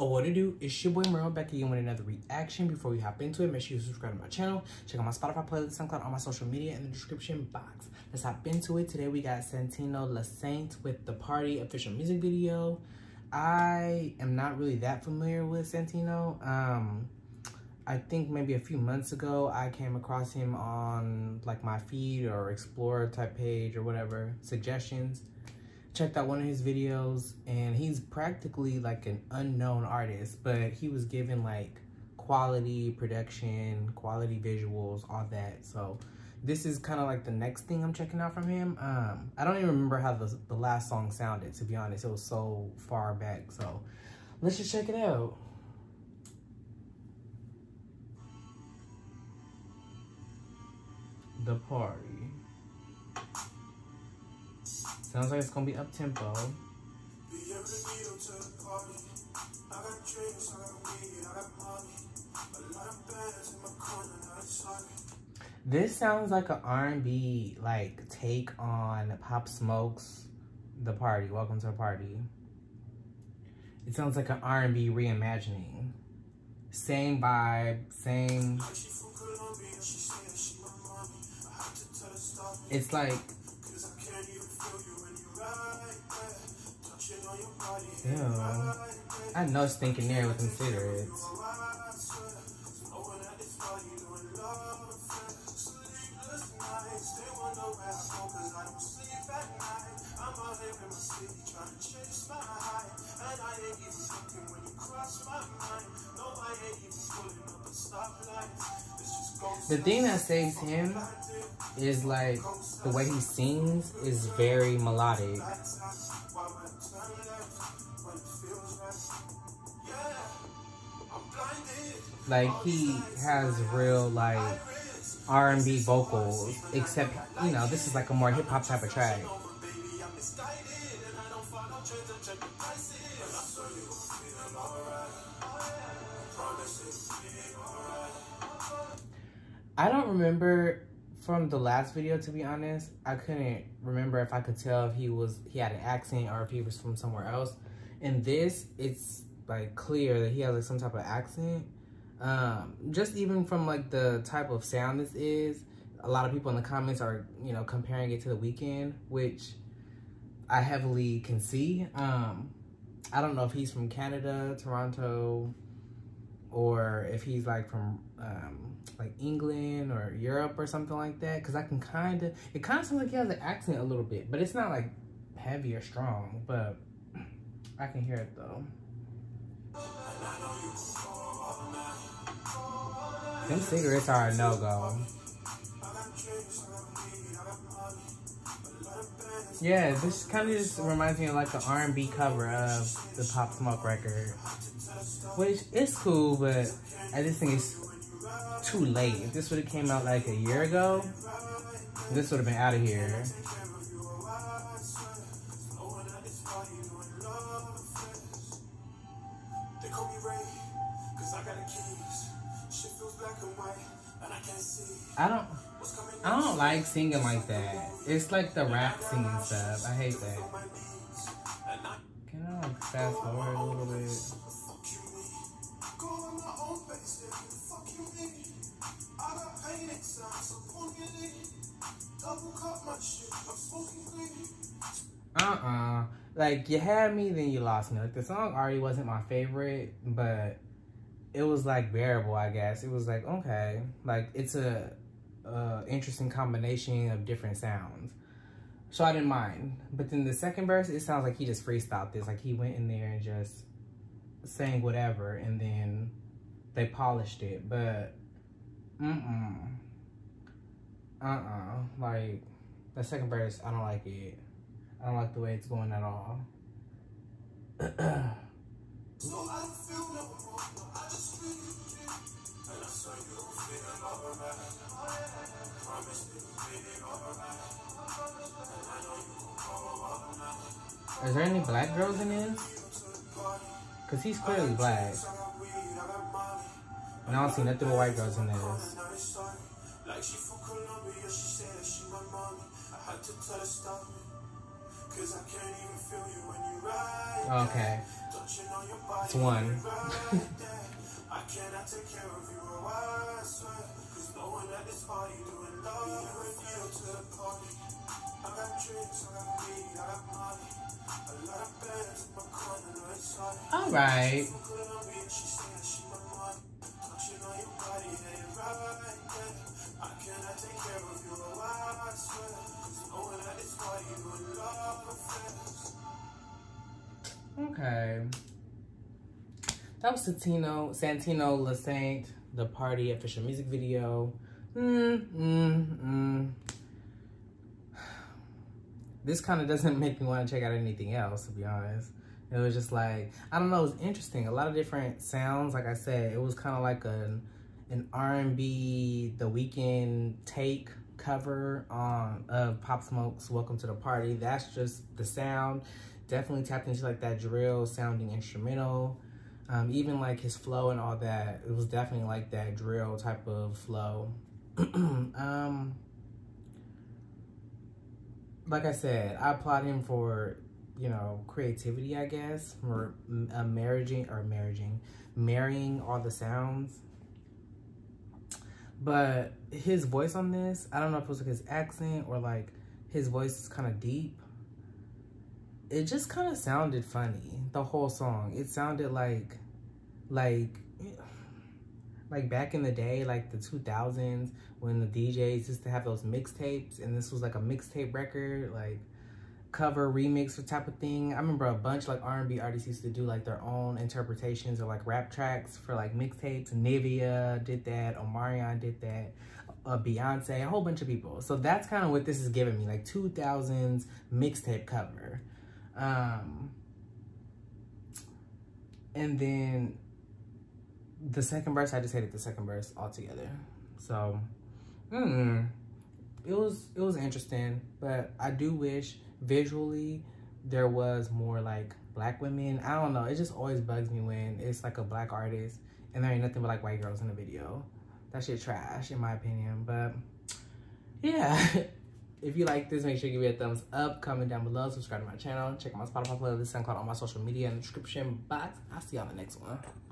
Oh, what to do? It's your boy Omarion back again with another reaction. Before we hop into it, make sure you subscribe to my channel. Check out my Spotify playlist, SoundCloud, all my social media in the description box. Let's hop into it. Today we got Santino Le Saint with The Party official music video. I am not really that familiar with Santino. I think maybe a few months ago I came across him on like my feed or Explore type page or whatever, suggestions. Checked out one of his videos, and he's practically like an unknown artist, but he was given like quality production, quality visuals, all that. So this is kind of like the next thing I'm checking out from him. I don't even remember how the last song sounded, to be honest. It was so far back, so let's just check it out. The Party. Sounds like it's gonna be up tempo. This sounds like an R&B like take on Pop Smoke's The Party. Welcome to the Party. It sounds like an R&B reimagining. Same vibe, same. It's like. Yeah, I know Stinking Air would consider it. The thing that saves him is like the way he sings is very melodic. Like he has real like R&B vocals, except you know this is like a more hip hop type of track. I don't remember from the last video, to be honest. I couldn't remember if I could tell if he had an accent or if he was from somewhere else. In this, it's like clear that he has like some type of accent. Just even from like the type of sound this is, a lot of people in the comments are, you know, comparing it to The Weeknd, which I heavily can see. I don't know if he's from Canada, Toronto, or if he's like from like England or Europe or something like that, because I can kind of, it kind of sounds like he has an accent a little bit, but it's not like heavy or strong, but I can hear it though. Them cigarettes are a no-go. Yeah, this kind of just reminds me of like the R&B cover of the Pop Smoke record, which is cool, but I just think it's too late. If this would have came out like a year ago, this would have been out of here. I don't like singing like that. It's like the rap singing stuff. I hate that. Can I like fast forward a little bit? Like, you had me, then you lost me. Like, the song already wasn't my favorite, but it was like bearable, I guess. It was like, okay, like it's a interesting combination of different sounds, so I didn't mind. But then the second verse, it sounds like he just freestyled this. Like he went in there and just sang whatever, and then they polished it. But like the second verse, I don't like it. I don't like the way it's going at all. Is there any black girls in this? Because he's clearly black. And I don't see nothing but white girls in this. Okay. That's one. All right. Okay. That was Santino Le Saint, The Party official music video. This kind of doesn't make me want to check out anything else, to be honest. It was just like, I don't know, it was interesting. A lot of different sounds. Like I said, it was kind of like an R&B The Weeknd take cover of Pop Smoke's Welcome to the Party. That's just the sound. Definitely tapped into like that drill sounding instrumental. Even like his flow and all that, it was definitely like that drill type of flow. Like I said, I applaud him for, you know, creativity, I guess, or marrying all the sounds. But his voice on this, I don't know if it was like his accent or like his voice is kind of deep. It just kind of sounded funny, the whole song. It sounded like back in the day, like the 2000s, when the DJs used to have those mixtapes, and this was like a mixtape record, like cover, remix type of thing. I remember a bunch like R&B artists used to do like their own interpretations or like rap tracks for like mixtapes. Nivea did that, Omarion did that. Beyonce, a whole bunch of people. So that's kind of what this is giving me, like 2000s mixtape cover. And then the second verse, I just hated the second verse altogether. So it was interesting, but I do wish visually there was more like black women. I don't know, it just always bugs me when it's like a black artist and there ain't nothing but like white girls in the video. That shit trash, in my opinion. But yeah, if you like this, make sure you give it a thumbs up, comment down below, subscribe to my channel, check out my Spotify playlist, SoundCloud, all my social media in the description box. I'll see y'all in the next one.